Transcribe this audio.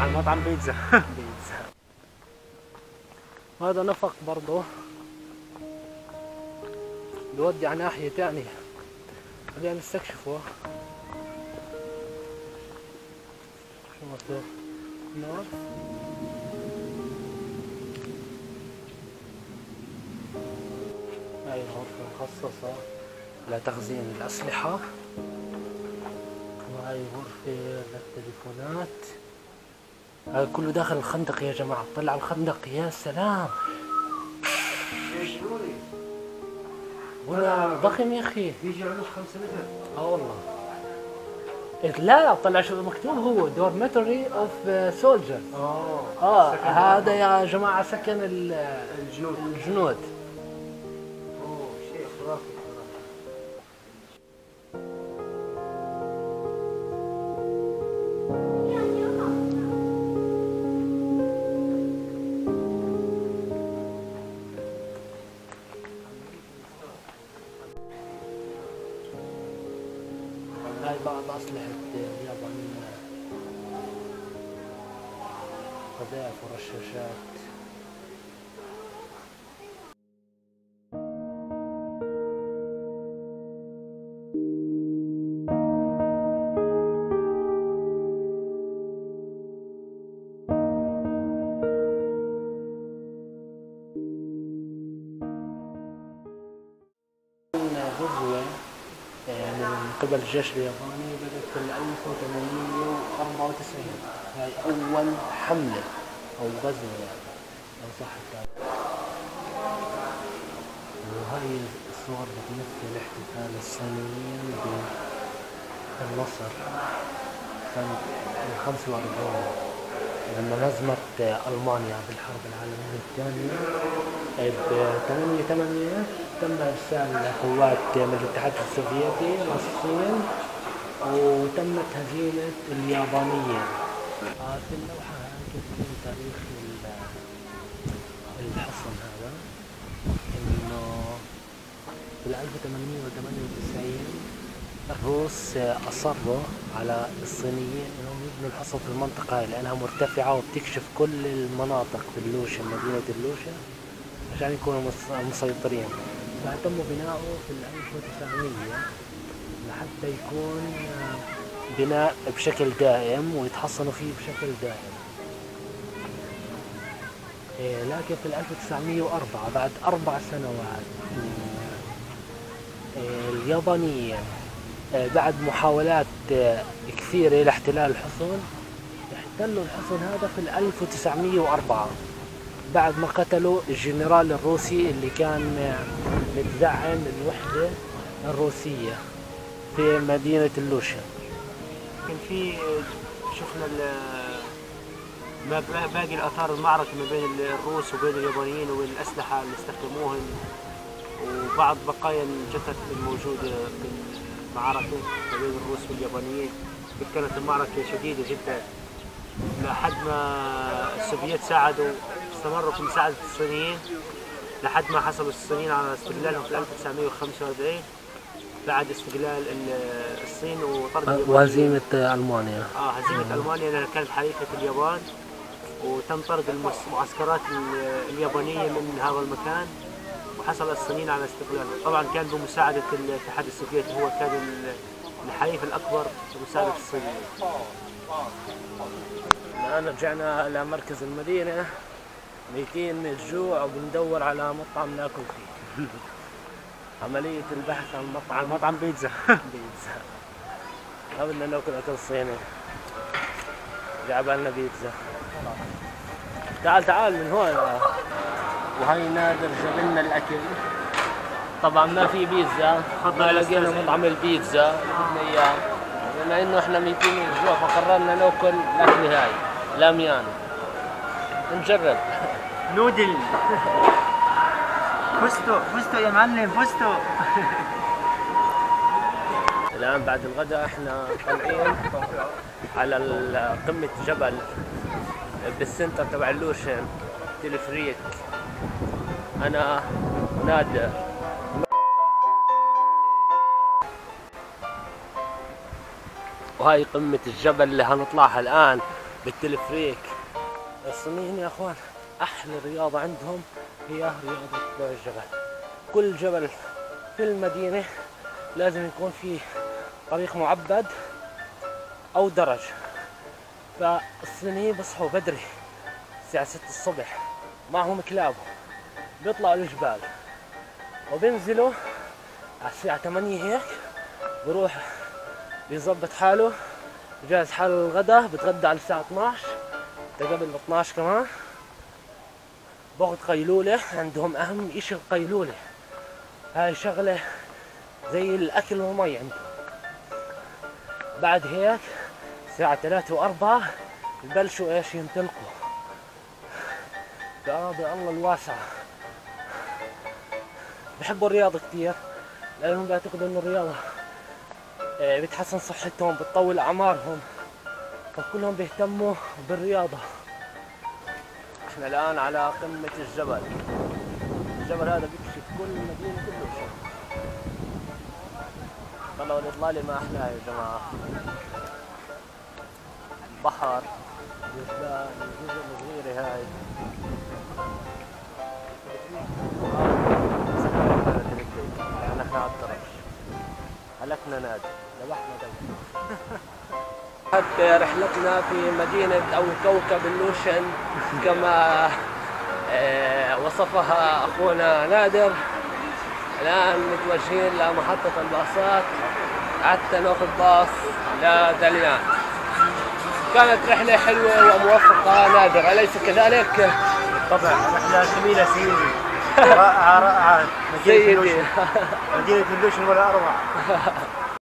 على المطعم بيتزا. بيتزا. وهذا نفق برضه بيودي على ناحية تانية، خلينا نستكشفه. شو مصدر؟ نور. هاي غرفة مخصصة لتخزين الأسلحة، وهاي غرفة للتليفونات. هاي كله داخل الخندق يا جماعة، طلع الخندق، يا سلام ولا ضخم يا اخي، بيجي عمره 5 متر. والله لا طلع شو مكتوب، هو دورميتوري اوف سولجر. هذا يا جماعه سكن الجنود. الجنود شيء خرافي خرافي. هاي بعض أسلحة اليابانيين، قذائف ورشاشات. من قبل الجيش الياباني بدأت في 1894، هاي أول حملة أو غزوة يعني لو صح التعبير. وهاي الصور بتمثل احتفال الصينيين بالنصر سنة 1945 لما هزمت ألمانيا بالحرب العالمية الثانية. ب 8/8 تم إرسال قوات من الاتحاد السوفيتي للصين، وتمت هزيمة اليابانيين. في اللوحة كاتبين تاريخ الحصن هذا، إنه بال 1898 الروس أصروا على الصينيين إنهم يبنوا الحصن في المنطقة هاي لأنها مرتفعة وبتكشف كل المناطق في اللوشن، مدينة اللوشن، عشان يكونوا مسيطرين. فتموا بناؤه في 1900 لحتى يكون بناء بشكل دائم ويتحصنوا فيه بشكل دائم. لكن في 1904 بعد 4 سنوات اليابانيين بعد محاولات كثيرة لاحتلال الحصن احتلوا الحصن هذا في 1904 بعد ما قتلوا الجنرال الروسي اللي كان متزعم الوحدة الروسية في مدينة اللوشن. كان في شفنا باقي الآثار المعركة ما بين الروس وبين اليابانيين والأسلحة اللي استخدموهم وبعض بقايا الجثث الموجودة من معركة ما بين الروس واليابانيين. كانت المعركة شديدة جدا لحد ما السوفييت ساعدوا، استمروا في مساعدة الصينيين لحد ما حصلوا الصينيين على استقلالهم في 1945 بعد استقلال الصين وطرد وهزيمة ألمانيا. هزيمة ألمانيا لأنها كانت حليفة اليابان، وتم طرد المعسكرات اليابانية من هذا المكان وحصل الصينيين على استقلالهم. طبعا كان بمساعدة الاتحاد السوفيتي، هو كان الحليف الأكبر بمساعدة الصينيين. الآن رجعنا إلى مركز المدينة، ميتين من الجوع وبندور على مطعم ناكل فيه. عملية البحث عن مطعم. مطعم بيتزا. بيتزا. ما بدنا ناكل أكل صيني، جعبالنا بيتزا. تعال تعال من هون. وهينا درجة لنا الأكل. طبعا ما في بيتزا، لقينا مطعم البيتزا بدنا إياه، بما إنه إحنا ميتين من الجوع فقررنا ناكل الأكلة هاي لاميان. نجرب نودل. فستو يا معلم، فستو. الآن بعد الغداء احنا طالعين على قمة جبل بالسنتر تبع اللوشن تلفريك. أنا نادر. وهاي قمة الجبل اللي هنطلعها الآن، بالتلفريك. الصينيين يا اخوان احلى رياضه عندهم هي رياضه طلوع الجبل. كل جبل في المدينه لازم يكون فيه طريق معبد او درج، فالصينيين بصحوا بدري الساعه 6 الصبح معهم كلابهم، بيطلعوا الجبال وبينزلوا على الساعه 8 هيك، بروح بيظبط حاله بجهز حاله للغدا، بتغدى على الساعه 12 قبل 12 كمان، باخذ قيلوله. عندهم اهم اشي القيلوله، هاي شغله زي الاكل والمي عندهم. بعد هيك الساعه 3 و4 ببلشوا ايش ينطلقوا بأراضي الله الواسعه. بحبوا الرياضه كثير لانهم بيعتقدوا انه الرياضه بتحسن صحتهم، بتطول اعمارهم، فكلهم بيهتموا بالرياضه. احنا الان على قمه الجبل، الجبل هذا بيكشف كل المدينه كلها. والله الاطلاله ما احلاها يا جماعه، بحر وجبال وجزر صغيره هاي. يعني احنا على الطرف هلكنا نادي ذبحنا دوله. رحلتنا في مدينة أو كوكب اللوشن كما وصفها أخونا نادر. الآن متوجهين لمحطة الباصات حتى ناخذ باص لدليان. كانت رحلة حلوة وموفقة نادر، أليس كذلك؟ طبعا رحلة جميلة سيدي، رائعة رائعة. مدينة اللوشن ولا أروع.